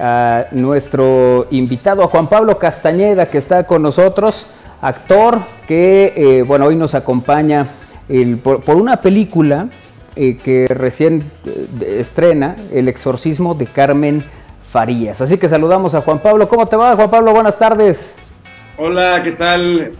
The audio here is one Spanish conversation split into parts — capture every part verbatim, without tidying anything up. a nuestro invitado, a Juan Pablo Castañeda, que está con nosotros, actor que, eh, bueno, hoy nos acompaña el, por, por una película eh, que recién eh, estrena, El Exorcismo de Carmen Farías. Así que saludamos a Juan Pablo. ¿Cómo te va, Juan Pablo? Buenas tardes. Hola, ¿qué tal?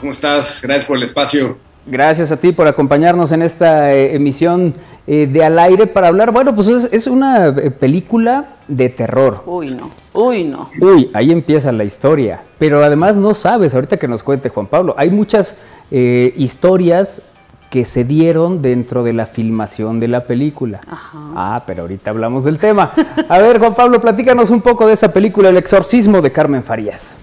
¿Cómo estás? Gracias por el espacio. Gracias a ti por acompañarnos en esta eh, emisión eh, de Al Aire para hablar. Bueno, pues es, es una película de terror. Uy, no. Uy, no. Uy, ahí empieza la historia. Pero además no sabes, ahorita que nos cuente Juan Pablo, hay muchas eh, historias que se dieron dentro de la filmación de la película. Ajá. Ah, pero ahorita hablamos del tema. A ver, Juan Pablo, platícanos un poco de esta película, El Exorcismo de Carmen Farías.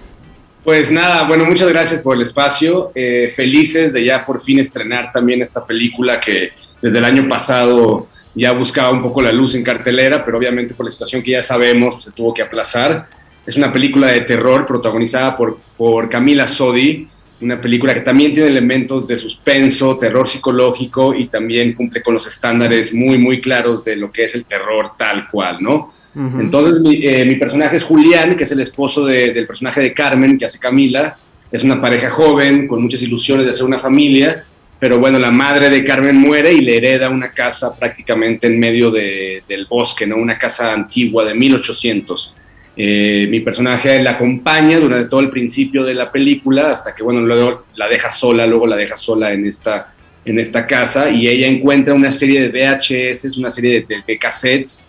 Pues nada, bueno, muchas gracias por el espacio, eh, felices de ya por fin estrenar también esta película que desde el año pasado ya buscaba un poco la luz en cartelera, pero obviamente por la situación que ya sabemos pues, se tuvo que aplazar. Es una película de terror protagonizada por, por Camila Sodi, una película que también tiene elementos de suspenso, terror psicológico y también cumple con los estándares muy, muy claros de lo que es el terror tal cual, ¿no? Uh-huh. Entonces mi, eh, mi personaje es Julián, que es el esposo de, del personaje de Carmen, que hace Camila. Es una pareja joven, con muchas ilusiones de hacer una familia, pero bueno, la madre de Carmen muere y le hereda una casa prácticamente en medio de, del bosque, ¿no? Una casa antigua de mil ochocientos. Eh, mi personaje la acompaña durante todo el principio de la película, hasta que bueno, luego la deja sola, luego la deja sola en esta, en esta casa, y ella encuentra una serie de V H S, una serie de, de, de cassettes,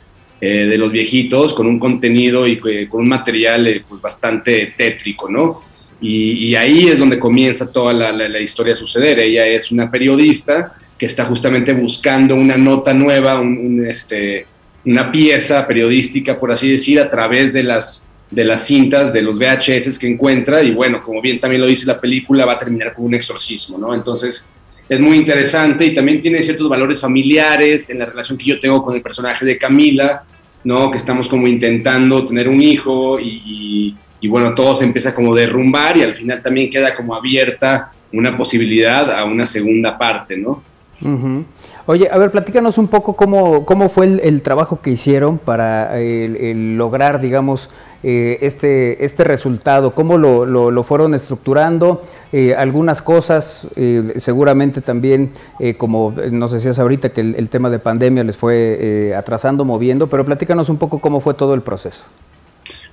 Eh, de los viejitos, con un contenido y eh, con un material eh, pues bastante tétrico, ¿no? Y, y ahí es donde comienza toda la, la, la historia a suceder. Ella es una periodista que está justamente buscando una nota nueva, un, un, este, una pieza periodística, por así decir, a través de las, de las cintas, de los V H S que encuentra, y bueno, como bien también lo dice la película, va a terminar con un exorcismo, ¿no? Entonces es muy interesante y también tiene ciertos valores familiares en la relación que yo tengo con el personaje de Camila, ¿no? Que estamos como intentando tener un hijo y, y, y bueno, todo se empieza como a derrumbar y al final también queda como abierta una posibilidad a una segunda parte, ¿no? Uh-huh. Oye, a ver, platícanos un poco cómo, cómo fue el, el trabajo que hicieron para el, el lograr, digamos, eh, este, este resultado, cómo lo, lo, lo fueron estructurando, eh, algunas cosas, eh, seguramente también, eh, como nos decías ahorita, que el, el tema de pandemia les fue eh, atrasando, moviendo, pero platícanos un poco cómo fue todo el proceso.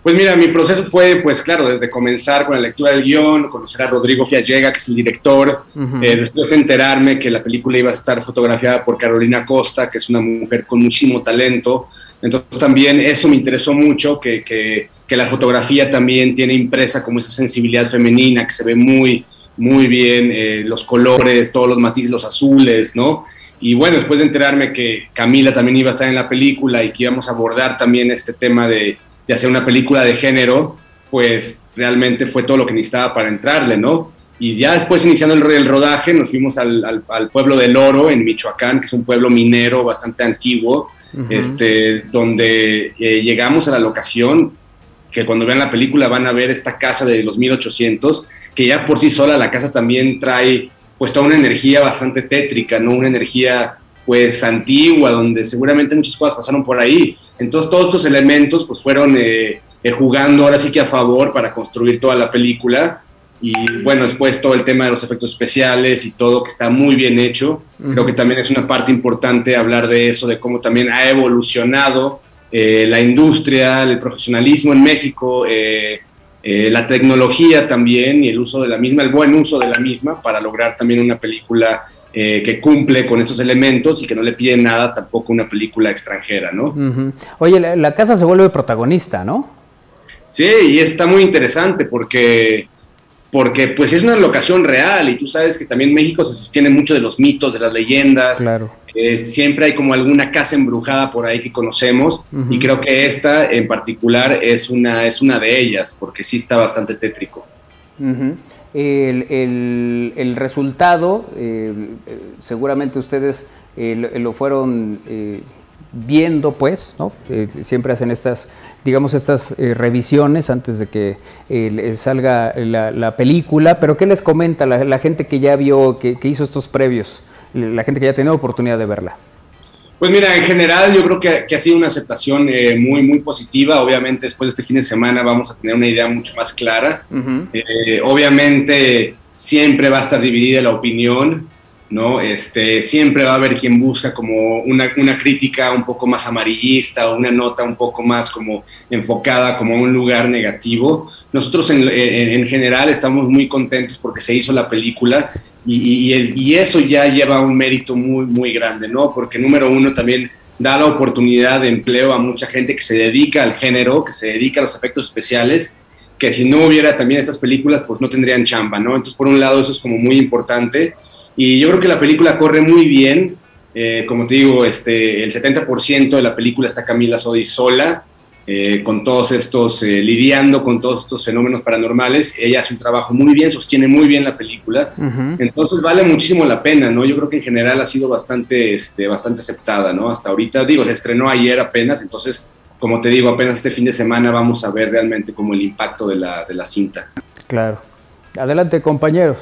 Pues mira, mi proceso fue, pues claro, desde comenzar con la lectura del guión, conocer a Rodrigo Fiallega, que es el director, uh-huh. eh, después enterarme que la película iba a estar fotografiada por Carolina Costa, que es una mujer con muchísimo talento. Entonces también eso me interesó mucho, que, que, que la fotografía también tiene impresa como esa sensibilidad femenina, que se ve muy, muy bien, eh, los colores, todos los matices, los azules, ¿no? Y bueno, después de enterarme que Camila también iba a estar en la película y que íbamos a abordar también este tema de... de hacer una película de género, pues realmente fue todo lo que necesitaba para entrarle, ¿no? Y ya después, iniciando el, el rodaje, nos fuimos al, al, al pueblo del Oro, en Michoacán, que es un pueblo minero bastante antiguo, uh-huh. este, donde eh, llegamos a la locación, que cuando vean la película van a ver esta casa de los mil ochocientos, que ya por sí sola la casa también trae pues toda una energía bastante tétrica, ¿no? Una energía pues antigua, donde seguramente muchas cosas pasaron por ahí. Entonces todos estos elementos pues fueron eh, eh, jugando ahora sí que a favor para construir toda la película. Y bueno, después todo el tema de los efectos especiales y todo, que está muy bien hecho. Uh-huh. Creo que también es una parte importante hablar de eso, de cómo también ha evolucionado eh, la industria, el profesionalismo en México, eh, eh, la tecnología también y el uso de la misma, el buen uso de la misma para lograr también una película Eh, que cumple con esos elementos y que no le pide nada tampoco una película extranjera, ¿no? Uh-huh. Oye, la, la casa se vuelve protagonista, ¿no? Sí, y está muy interesante porque, porque pues es una locación real y tú sabes que también México se sostiene mucho de los mitos, de las leyendas. Claro. Eh, siempre hay como alguna casa embrujada por ahí que conocemos, uh-huh. y creo que esta en particular es una, es una de ellas, porque sí está bastante tétrico. Uh-huh. El, el, el resultado, eh, seguramente ustedes eh, lo, lo fueron eh, viendo, pues, ¿no? Eh, siempre hacen estas, digamos, estas eh, revisiones antes de que eh, salga la, la película, pero ¿qué les comenta la, la gente que ya vio, que, que hizo estos previos, la gente que ya ha tenido oportunidad de verla? Pues mira, en general yo creo que, que ha sido una aceptación eh, muy, muy positiva. Obviamente después de este fin de semana vamos a tener una idea mucho más clara. Uh-huh. eh, obviamente siempre va a estar dividida la opinión, ¿no? Este, siempre va a haber quien busca como una, una crítica un poco más amarillista o una nota un poco más como enfocada como a un lugar negativo. Nosotros en, en, en general estamos muy contentos porque se hizo la película y, y, el, y eso ya lleva un mérito muy, muy grande, ¿no? Porque número uno también da la oportunidad de empleo a mucha gente que se dedica al género, que se dedica a los efectos especiales, que si no hubiera también estas películas pues no tendrían chamba, ¿no? Entonces por un lado eso es como muy importante. Y yo creo que la película corre muy bien, eh, como te digo, este, el setenta por ciento de la película está Camila Sodi sola, eh, con todos estos, eh, lidiando con todos estos fenómenos paranormales. Ella hace un trabajo muy bien, sostiene muy bien la película, uh-huh. Entonces vale muchísimo la pena, ¿no? Yo creo que en general ha sido bastante, este, bastante aceptada, ¿no? Hasta ahorita, digo, se estrenó ayer apenas, entonces, como te digo, apenas este fin de semana vamos a ver realmente como el impacto de la, de la cinta. Claro. Adelante, compañeros.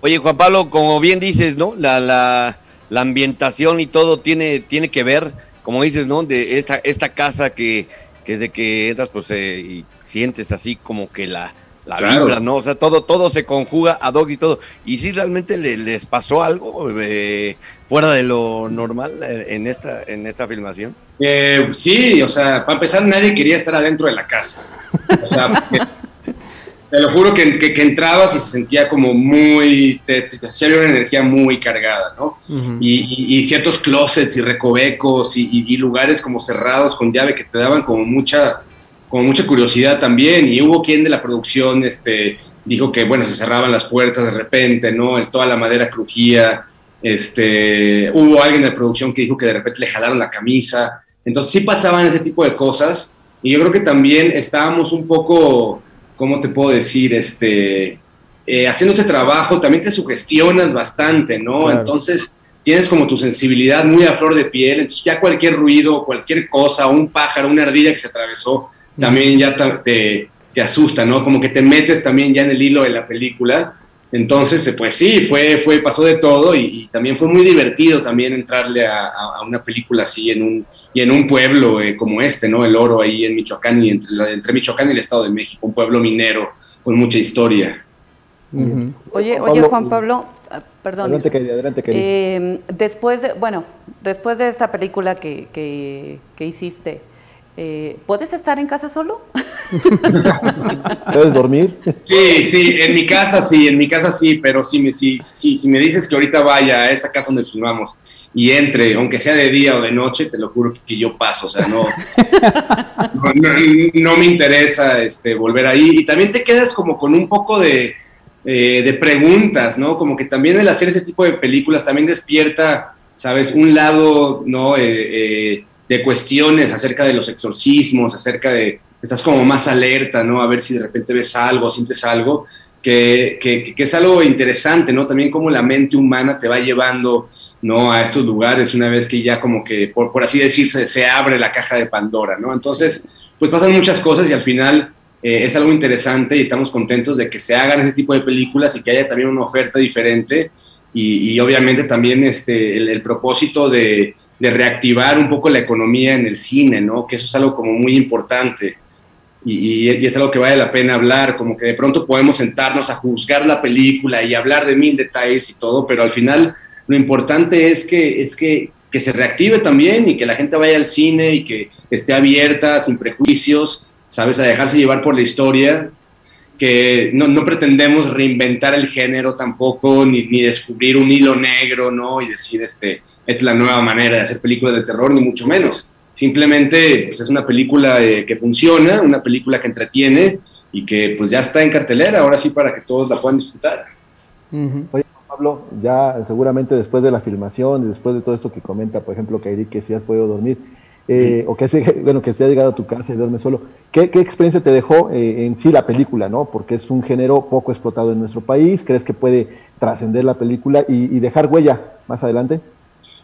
Oye, Juan Pablo, como bien dices, ¿no? La, la, la ambientación y todo tiene, tiene que ver, como dices, ¿no? De esta, esta casa que, que desde que entras, pues, eh, y sientes así como que la, la claro. vibra, ¿no? O sea, todo, todo se conjuga ad hoc y todo. Y sí, realmente le, les pasó algo eh, fuera de lo normal en esta, en esta filmación. Eh, sí, o sea, para empezar, nadie quería estar adentro de la casa. O sea, te lo juro que, que, que entrabas y se sentía como muy... Te, te, se había una energía muy cargada, ¿no? Uh-huh. y, y, y ciertos closets y recovecos y, y, y lugares como cerrados con llave que te daban como mucha, como mucha curiosidad también. Y hubo quien de la producción este, dijo que, bueno, se cerraban las puertas de repente, ¿no? El, toda la madera crujía. Este, hubo alguien de la producción que dijo que de repente le jalaron la camisa. Entonces sí pasaban ese tipo de cosas. Y yo creo que también estábamos un poco... ¿Cómo te puedo decir? Este, eh, haciendo ese trabajo también te sugestionas bastante, ¿no? Claro. Entonces tienes como tu sensibilidad muy a flor de piel, entonces ya cualquier ruido, cualquier cosa, un pájaro, una ardilla que se atravesó, mm. también ya te, te asusta, ¿no? Como que te metes también ya en el hilo de la película. Entonces, pues sí, fue, fue, pasó de todo y, y también fue muy divertido también entrarle a, a, a una película así en un, y en un pueblo eh, como este, ¿no? El Oro, ahí en Michoacán, y entre, entre Michoacán y el Estado de México, un pueblo minero con mucha historia. Uh-huh. Oye, oye, Juan Pablo, perdón. Adelante, querida, adelante, querida. Eh, después de, bueno, después de esta película que, que, que hiciste, Eh, ¿puedes estar en casa solo? ¿Puedes dormir? Sí, sí, en mi casa sí, en mi casa sí, pero si me, si, si, si me dices que ahorita vaya a esa casa donde filmamos y entre, aunque sea de día o de noche, te lo juro que yo paso, o sea, no, no, no, no me interesa este, volver ahí. Y también te quedas como con un poco de, eh, de preguntas, ¿no? Como que también el hacer ese tipo de películas también despierta, ¿sabes? Un lado, ¿no? Eh, eh, de cuestiones acerca de los exorcismos, acerca de, estás como más alerta, ¿no? A ver si de repente ves algo, sientes algo, que, que, que es algo interesante, ¿no? También como la mente humana te va llevando, ¿no? A estos lugares una vez que ya como que, por, por así decirse, se abre la caja de Pandora, ¿no? Entonces, pues pasan muchas cosas y al final eh, es algo interesante y estamos contentos de que se hagan ese tipo de películas y que haya también una oferta diferente y, y obviamente también este, el, el propósito de... de reactivar un poco la economía en el cine, ¿no? Que eso es algo como muy importante y, y es algo que vale la pena hablar, como que de pronto podemos sentarnos a juzgar la película y hablar de mil detalles y todo, pero al final lo importante es que, es que, que se reactive también y que la gente vaya al cine y que esté abierta, sin prejuicios, ¿sabes? A dejarse llevar por la historia, que no, no pretendemos reinventar el género tampoco, ni, ni descubrir un hilo negro, ¿no? Y decir, este... es la nueva manera de hacer películas de terror, ni mucho menos. Simplemente pues, es una película eh, que funciona, una película que entretiene y que pues ya está en cartelera, ahora sí para que todos la puedan disfrutar. Uh-huh. Oye, Pablo, ya seguramente después de la filmación y después de todo esto que comenta, por ejemplo, Kairi, que si has podido dormir, eh, uh-huh. o que, bueno, que si has llegado a tu casa y duermes solo, ¿qué, qué experiencia te dejó eh, en sí la película, ¿no? Porque es un género poco explotado en nuestro país, ¿crees que puede trascender la película y, y dejar huella más adelante?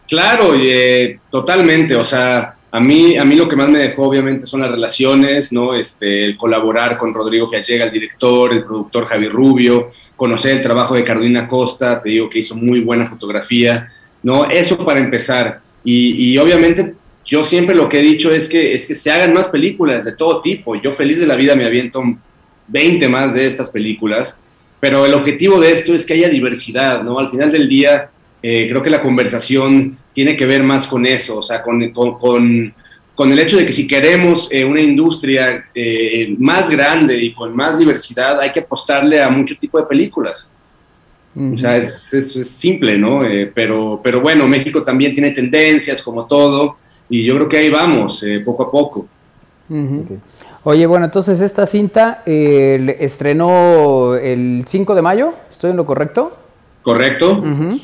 Claro, eh, totalmente, o sea, a mí, a mí lo que más me dejó obviamente son las relaciones, ¿no? Este, el colaborar con Rodrigo Fiallega, el director, el productor Javi Rubio, conocer el trabajo de Carolina Costa, te digo que hizo muy buena fotografía, ¿no? Eso para empezar, y, y obviamente yo siempre lo que he dicho es que, es que se hagan más películas de todo tipo. Yo feliz de la vida me aviento veinte más de estas películas, pero el objetivo de esto es que haya diversidad, ¿no? Al final del día eh, creo que la conversación tiene que ver más con eso, o sea, con, con, con, con el hecho de que si queremos eh, una industria eh, más grande y con más diversidad, hay que apostarle a mucho tipo de películas. O sea, es, es, es simple, ¿no? Eh, pero, pero bueno, México también tiene tendencias como todo, y yo creo que ahí vamos, eh, poco a poco. Uh-huh. Okay. Oye, bueno, entonces esta cinta eh, estrenó el cinco de mayo, ¿estoy en lo correcto? Correcto. Uh-huh.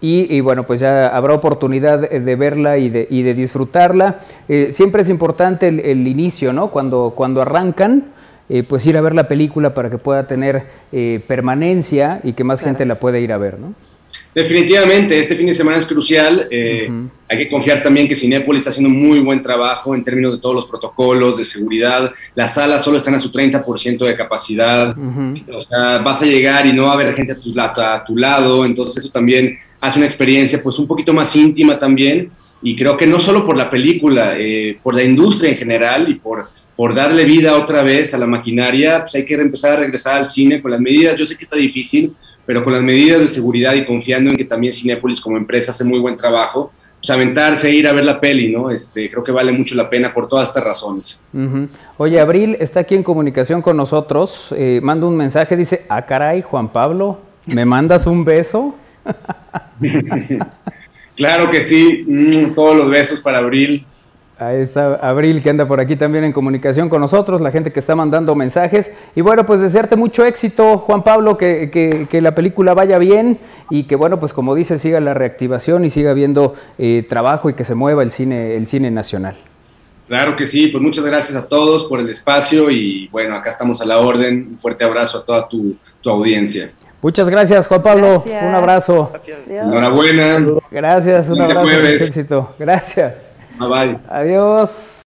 Y, y bueno, pues ya habrá oportunidad de verla y de, y de disfrutarla. Eh, siempre es importante el, el inicio, ¿no? Cuando, cuando arrancan, Eh, pues ir a ver la película para que pueda tener eh, permanencia y que más claro. gente la pueda ir a ver, ¿no? Definitivamente, este fin de semana es crucial. Eh, uh-huh. Hay que confiar también que Cinépolis está haciendo un muy buen trabajo en términos de todos los protocolos de seguridad. Las salas solo están a su treinta por ciento de capacidad. Uh-huh. O sea, vas a llegar y no va a haber gente a tu, a, a tu lado. Entonces eso también hace una experiencia pues un poquito más íntima también. Y creo que no solo por la película, eh, por la industria en general y por... por darle vida otra vez a la maquinaria, pues hay que empezar a regresar al cine con las medidas, yo sé que está difícil, pero con las medidas de seguridad y confiando en que también Cinépolis como empresa hace muy buen trabajo, pues aventarse, ir a ver la peli, ¿no? Este, creo que vale mucho la pena por todas estas razones. Uh-huh. Oye, Abril está aquí en comunicación con nosotros, eh, manda un mensaje, dice, ah caray, Juan Pablo, ¿me mandas un beso? Claro que sí, mm, todos los besos para Abril. A esa Abril que anda por aquí también en comunicación con nosotros, la gente que está mandando mensajes. Y bueno, pues desearte mucho éxito, Juan Pablo, que, que, que la película vaya bien y que, bueno, pues como dices, siga la reactivación y siga habiendo eh, trabajo y que se mueva el cine, el cine nacional. Claro que sí, pues muchas gracias a todos por el espacio y bueno, acá estamos a la orden. Un fuerte abrazo a toda tu, tu audiencia. Muchas gracias, Juan Pablo. Gracias. Un abrazo. Gracias. Enhorabuena. Gracias, un abrazo, mucho éxito. Gracias. Bye bye. Adiós.